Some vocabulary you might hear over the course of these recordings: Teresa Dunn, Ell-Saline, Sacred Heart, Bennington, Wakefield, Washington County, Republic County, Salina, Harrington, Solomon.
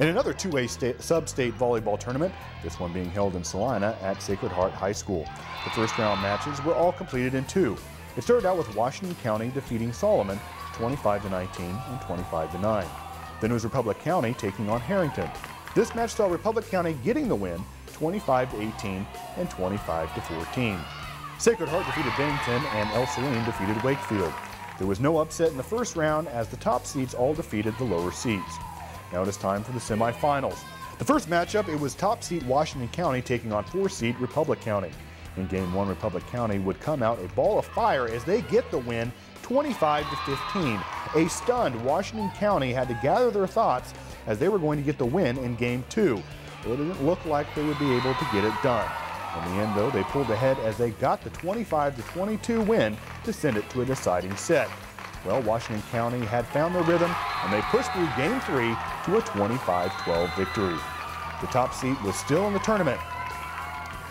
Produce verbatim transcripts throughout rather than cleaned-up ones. In another two A sub-state volleyball tournament, this one being held in Salina at Sacred Heart High School. The first round matches were all completed in two. It started out with Washington County defeating Solomon twenty-five to nineteen and twenty-five to nine. Then it was Republic County taking on Harrington. This match saw Republic County getting the win twenty-five to eighteen and twenty-five to fourteen. Sacred Heart defeated Bennington and Ell-Saline defeated Wakefield. There was no upset in the first round as the top seeds all defeated the lower seeds. Now it is time for the semifinals. The first matchup, it was top seed Washington County taking on four seed Republic County. In game one, Republic County would come out a ball of fire as they get the win twenty-five to fifteen. A stunned Washington County had to gather their thoughts as they were going to get the win in game two. It didn't look like they would be able to get it done. In the end, though, they pulled ahead as they got the twenty-five to twenty-two win to send it to a deciding set. Well, Washington County had found their rhythm, and they pushed through game three to a twenty-five twelve victory. The top seed was still in the tournament.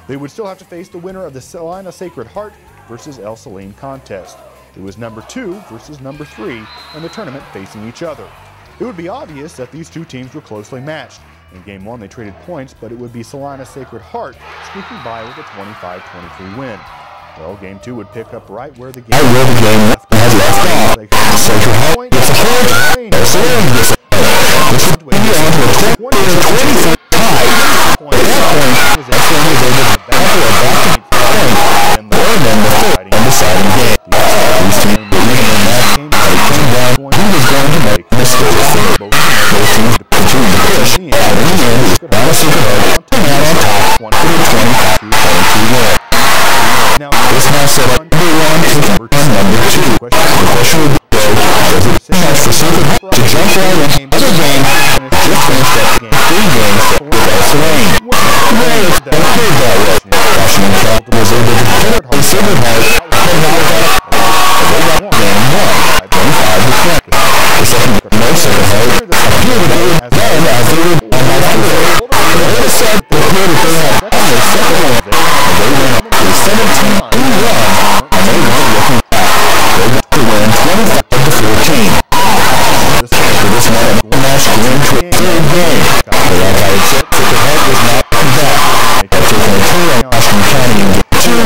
They would still have to face the winner of the Salina Sacred Heart versus Ell-Saline contest. It was number two versus number three in the tournament facing each other. It would be obvious that these two teams were closely matched. In game one, they traded points, but it would be Salina Sacred Heart sneaking by with a twenty-five twenty-three win. Well, game two would pick up right where the game left off. They point Now, this now set up number one, number two, number two. The question would be, does it seem like for Sacred Heart to jump right in the other game and it's just finished that game, three games with Ell-Saline? Well, it's that third ball rush. Washington County was able to defend it. Sacred Heart came out of that. They got game one, twenty-five to twenty. The second no Sacred Heart appeared to be as well as they were on that field. On the other side, they appeared to be on the second one. They went up to seventeen. Washington County in game two, and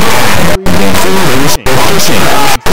in game three, they were still pushing.